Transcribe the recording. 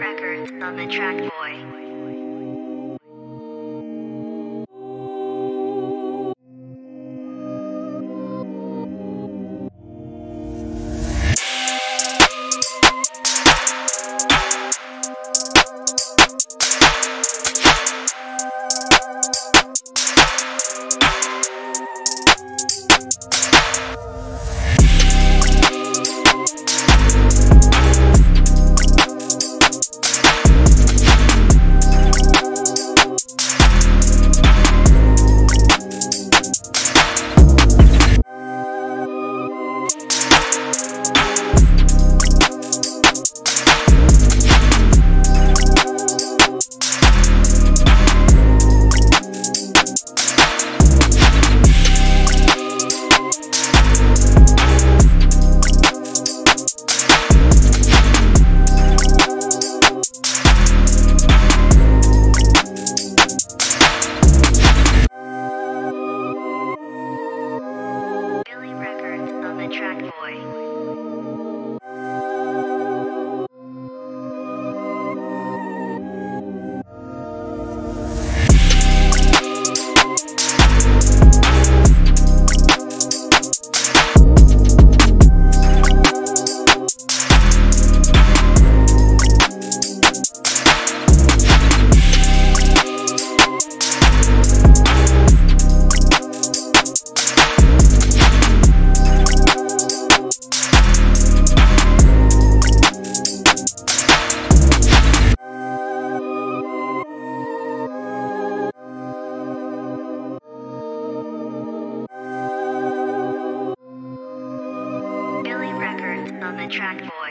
Records on the track boy. Track boy.